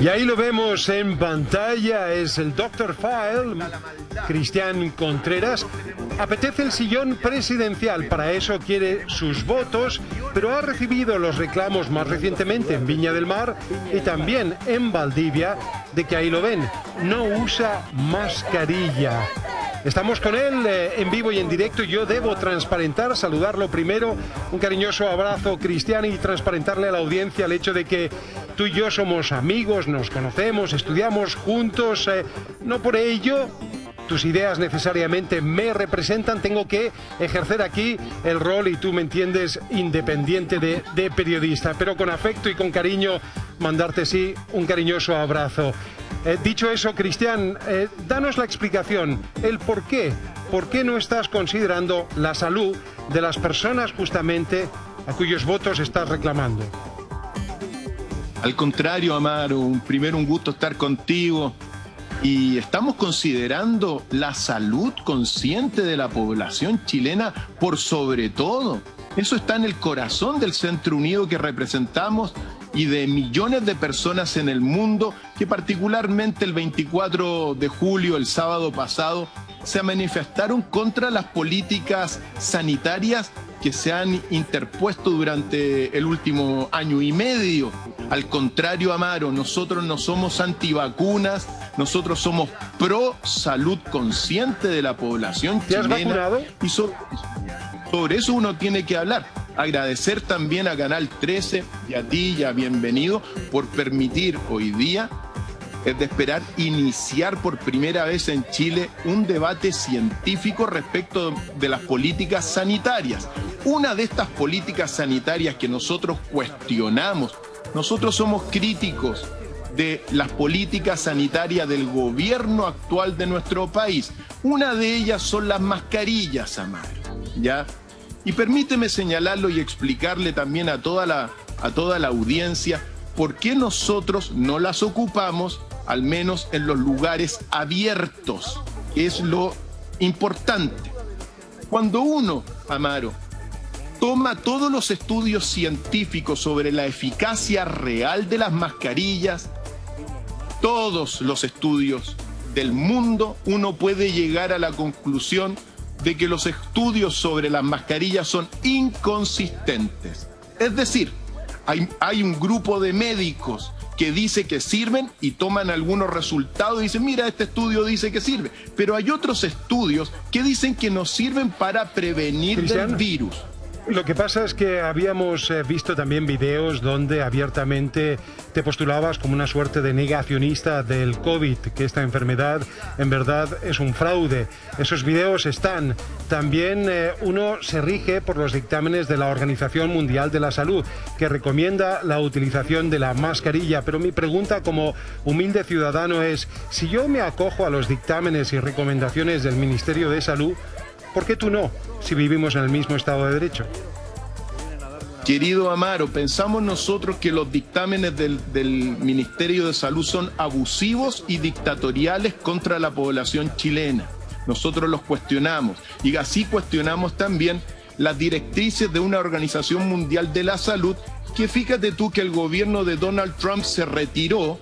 Y ahí lo vemos en pantalla, es el Dr. File, Cristian Contreras. Apetece el sillón presidencial, para eso quiere sus votos, pero ha recibido los reclamos más recientemente en Viña del Mar y también en Valdivia, de que ahí lo ven, no usa mascarilla. Estamos con él en vivo y en directo. Yo debo transparentar, saludarlo primero, un cariñoso abrazo, Cristian, y transparentarle a la audiencia el hecho de que tú y yo somos amigos, nos conocemos, estudiamos juntos, no por ello tus ideas necesariamente me representan, tengo que ejercer aquí el rol, y tú me entiendes, independiente de periodista, pero con afecto y con cariño mandarte sí un cariñoso abrazo. Dicho eso, Cristian, danos la explicación, el por qué no estás considerando la salud de las personas justamente a cuyos votos estás reclamando. Al contrario, Amaro, primero un gusto estar contigo. Y estamos considerando la salud consciente de la población chilena por sobre todo. Eso está en el corazón del Centro Unido que representamos y de millones de personas en el mundo que particularmente el 24 de julio, el sábado pasado, se manifestaron contra las políticas sanitarias que se han interpuesto durante el último año y medio. Al contrario, Amaro, nosotros no somos antivacunas, nosotros somos pro salud consciente de la población chilena. ¿Te has vacunado? Y sobre eso uno tiene que hablar. Agradecer también a Canal 13 y a ti, ya bienvenido, por permitir hoy día, es de esperar, iniciar por primera vez en Chile un debate científico respecto de las políticas sanitarias. Una de estas políticas sanitarias que nosotros cuestionamos, nosotros somos críticos de las políticas sanitarias del gobierno actual de nuestro país. Una de ellas son las mascarillas, Amaro, ¿ya? Y permíteme señalarlo y explicarle también a toda la audiencia por qué nosotros no las ocupamos, al menos en los lugares abiertos, que es lo importante. Cuando uno, Amaro, toma todos los estudios científicos sobre la eficacia real de las mascarillas, todos los estudios del mundo, uno puede llegar a la conclusión de que los estudios sobre las mascarillas son inconsistentes. Es decir, hay un grupo de médicos que dice que sirven y toman algunos resultados y dicen, mira, este estudio dice que sirve. Pero hay otros estudios que dicen que no sirven para prevenir el virus. Lo que pasa es que habíamos visto también videos donde abiertamente te postulabas como una suerte de negacionista del COVID, que esta enfermedad en verdad es un fraude. Esos videos están. También uno se rige por los dictámenes de la Organización Mundial de la Salud, que recomienda la utilización de la mascarilla. Pero mi pregunta como humilde ciudadano es, si yo me acojo a los dictámenes y recomendaciones del Ministerio de Salud, ¿por qué tú no, si vivimos en el mismo Estado de Derecho? Querido Amaro, pensamos nosotros que los dictámenes del Ministerio de Salud son abusivos y dictatoriales contra la población chilena. Nosotros los cuestionamos y así cuestionamos también las directrices de una Organización Mundial de la Salud, que fíjate tú que el gobierno de Donald Trump se retiró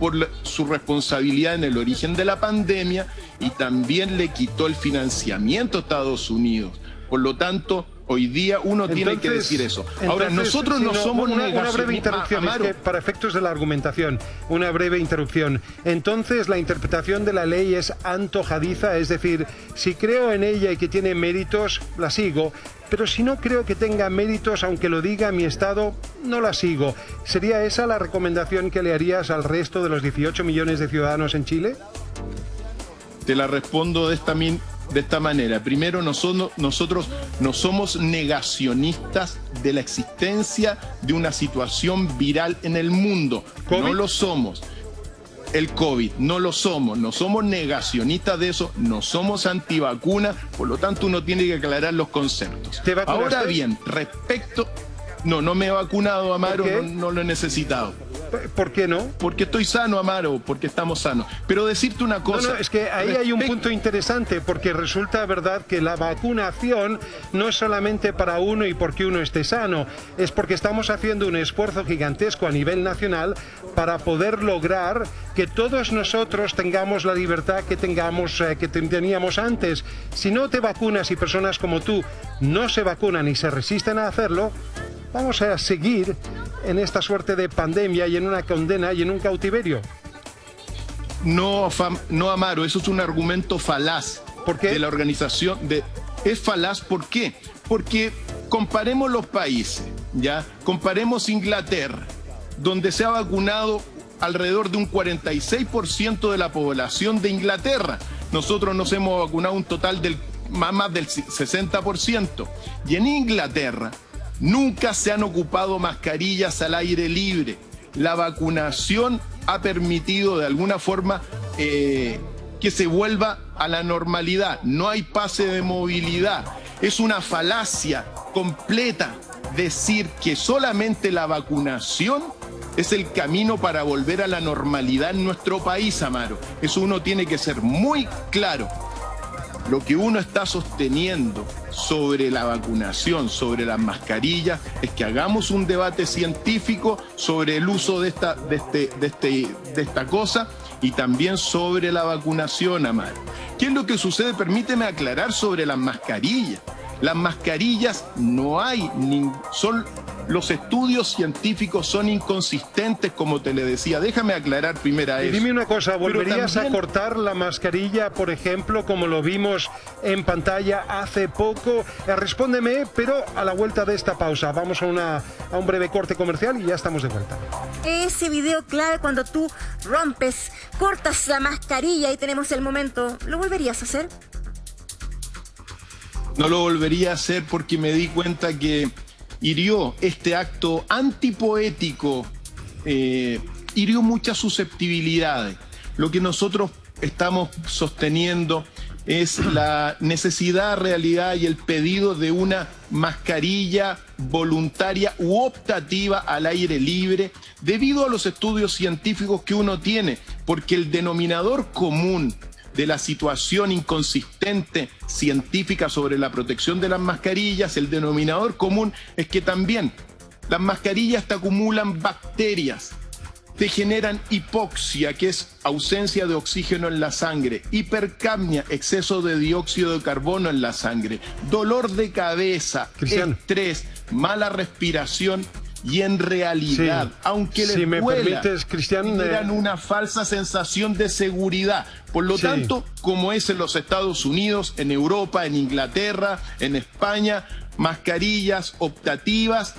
por su responsabilidad en el origen de la pandemia y también le quitó el financiamiento a Estados Unidos. Por lo tanto, hoy día uno tiene que decir eso. Ahora, nosotros no somos una breve interrupción, es que para efectos de la argumentación, una breve interrupción. Entonces, la interpretación de la ley es antojadiza, es decir, si creo en ella y que tiene méritos, la sigo, pero si no creo que tenga méritos, aunque lo diga mi Estado, no la sigo. ¿Sería esa la recomendación que le harías al resto de los 18 millones de ciudadanos en Chile? Te la respondo de esta manera. Primero, nosotros no somos negacionistas de la existencia de una situación viral en el mundo. ¿COVID? No lo somos. El COVID, no lo somos. No somos negacionistas de eso, no somos antivacunas, por lo tanto uno tiene que aclarar los conceptos. ¿Te vacunaste? Ahora bien, respecto... No, no me he vacunado, Amaro, no lo he necesitado. ¿Por qué no? Porque estoy sano, Amaro, porque estamos sanos. Pero decirte una cosa... No, no, es que ahí hay un punto interesante, porque resulta, verdad, que la vacunación no es solamente para uno y porque uno esté sano, es porque estamos haciendo un esfuerzo gigantesco a nivel nacional para poder lograr que todos nosotros tengamos la libertad que tengamos, que teníamos antes. Si no te vacunas y personas como tú no se vacunan y se resisten a hacerlo, vamos a seguir en esta suerte de pandemia y en una condena y en un cautiverio. No, no, Amaro, eso es un argumento falaz. ¿Por qué? De la organización. Es falaz, ¿por qué? Porque comparemos los países, ¿ya? Comparemos Inglaterra, donde se ha vacunado alrededor de un 46% de la población de Inglaterra. Nosotros nos hemos vacunado un total del más del 60%. Y en Inglaterra nunca se han ocupado mascarillas al aire libre. La vacunación ha permitido de alguna forma que se vuelva a la normalidad. No hay pase de movilidad. Es una falacia completa decir que solamente la vacunación es el camino para volver a la normalidad en nuestro país, Amaro. Eso uno tiene que ser muy claro. Lo que uno está sosteniendo sobre la vacunación, sobre las mascarillas, es que hagamos un debate científico sobre el uso de esta cosa y también sobre la vacunación, Amaro. ¿Qué es lo que sucede? Permíteme aclarar sobre las mascarillas. Las mascarillas no hay los estudios científicos son inconsistentes, como te le decía. Déjame aclarar primero eso. Y dime una cosa, ¿volverías a cortar la mascarilla, por ejemplo, como lo vimos en pantalla hace poco? Respóndeme, pero a la vuelta de esta pausa. Vamos a un breve corte comercial y ya estamos de vuelta. Ese video clave cuando tú rompes, cortas la mascarilla y tenemos el momento. ¿Lo volverías a hacer? No lo volvería a hacer porque me di cuenta que hirió este acto antipoético, hirió muchas susceptibilidades. Lo que nosotros estamos sosteniendo es la necesidad, realidad y el pedido de una mascarilla voluntaria u optativa al aire libre debido a los estudios científicos que uno tiene, porque el denominador común de la situación inconsistente científica sobre la protección de las mascarillas, el denominador común es que también las mascarillas te acumulan bacterias, te generan hipoxia, que es ausencia de oxígeno en la sangre, hipercapnia, exceso de dióxido de carbono en la sangre, dolor de cabeza, Cristian, estrés, mala respiración. Y en realidad, sí, aunque les duela, generan una falsa sensación de seguridad. Por lo tanto, como es en los Estados Unidos, en Europa, en Inglaterra, en España, mascarillas optativas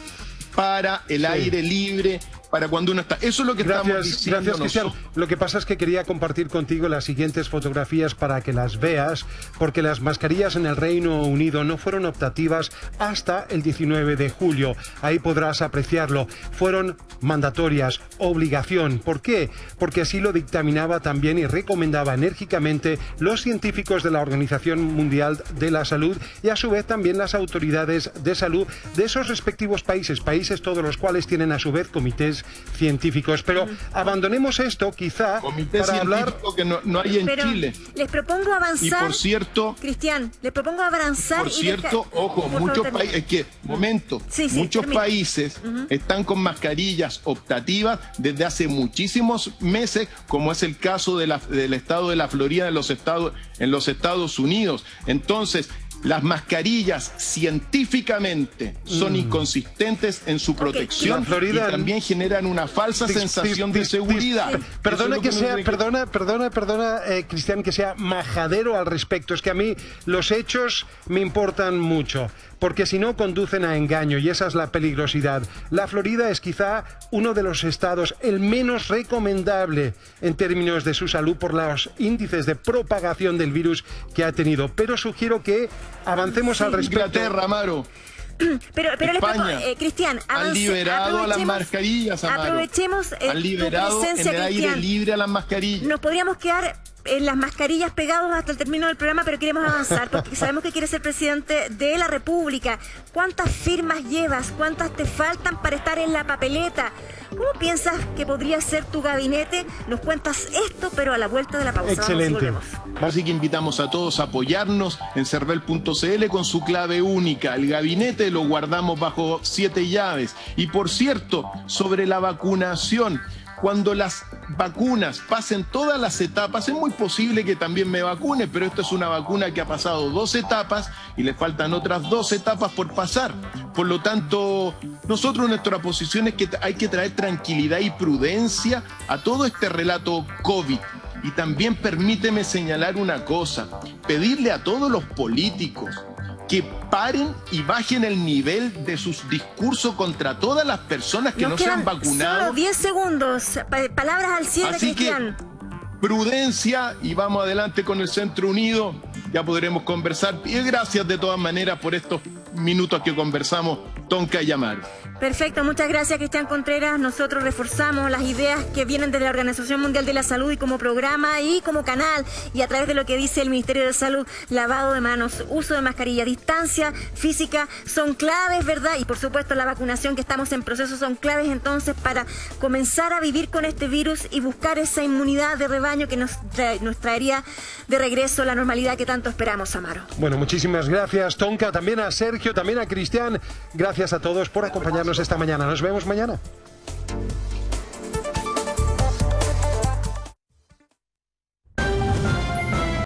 para el aire libre, para cuando uno está. Eso es lo que estamos diciendo. Gracias, Cristian. Lo que pasa es que quería compartir contigo las siguientes fotografías para que las veas, porque las mascarillas en el Reino Unido no fueron optativas hasta el 19 de julio. Ahí podrás apreciarlo. Fueron mandatorias, obligación. ¿Por qué? Porque así lo dictaminaba también y recomendaba enérgicamente los científicos de la Organización Mundial de la Salud y a su vez también las autoridades de salud de esos respectivos países, todos los cuales tienen a su vez comités científicos, pero abandonemos esto quizá comité para hablar que no hay en Chile. Les propongo avanzar. Y por cierto, Cristian, les propongo avanzar. Por cierto, ojo, muchos países, es que, momento, muchos países están con mascarillas optativas desde hace muchísimos meses, como es el caso de del estado de la Florida en los Estados Unidos. Entonces, las mascarillas científicamente son inconsistentes en su protección y también generan una falsa sensación de seguridad. Perdona que sea, perdona, Cristian, que sea majadero al respecto. Es que a mí los hechos me importan mucho, porque si no conducen a engaño y esa es la peligrosidad. La Florida es quizá uno de los estados el menos recomendable en términos de su salud por los índices de propagación del virus que ha tenido, pero sugiero que avancemos al respecto. Inglaterra, Amaro. Pero España, Cristian, han liberado a las mascarillas, Amaro. Aprovechemos la presencia, en el aire libre a las mascarillas. Nos podríamos quedar las mascarillas pegados hasta el término del programa, pero queremos avanzar porque sabemos que quieres ser presidente de la República. ¿Cuántas firmas llevas? ¿Cuántas te faltan para estar en la papeleta? ¿Cómo piensas que podría ser tu gabinete? Nos cuentas esto, pero a la vuelta de la pausa. Excelente. Así que invitamos a todos a apoyarnos en Cervel.cl con su clave única. El gabinete lo guardamos bajo 7 llaves. Y por cierto, sobre la vacunación, cuando las vacunas pasen todas las etapas, es muy posible que también me vacune, pero esto es una vacuna que ha pasado 2 etapas y le faltan otras 2 etapas por pasar. Por lo tanto, nosotros nuestra posición es que hay que traer tranquilidad y prudencia a todo este relato COVID. Y también permíteme señalar una cosa, pedirle a todos los políticos que paren y bajen el nivel de sus discursos contra todas las personas que no se han vacunado. Solo 10 segundos, palabras al cierre, Cristian. Prudencia y vamos adelante con el Centro Unido, ya podremos conversar. Y gracias de todas maneras por estos minutos que conversamos, Tonka y Amaro. Perfecto, muchas gracias, Cristian Contreras. Nosotros reforzamos las ideas que vienen de la Organización Mundial de la Salud y como programa y como canal y a través de lo que dice el Ministerio de Salud: lavado de manos, uso de mascarilla, distancia física, son claves, ¿verdad? Y por supuesto la vacunación, que estamos en proceso, son claves entonces para comenzar a vivir con este virus y buscar esa inmunidad de rebaño que nos traería de regreso la normalidad que tanto esperamos, Amaro. Bueno, muchísimas gracias, Tonka, también a Sergio, también a Cristian. Gracias a todos por acompañarnos esta mañana. Nos vemos mañana.